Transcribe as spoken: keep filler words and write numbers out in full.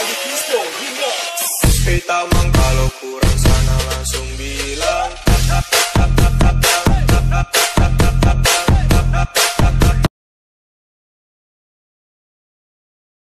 Aldi Cristo Remix. Kita mang kalau kurang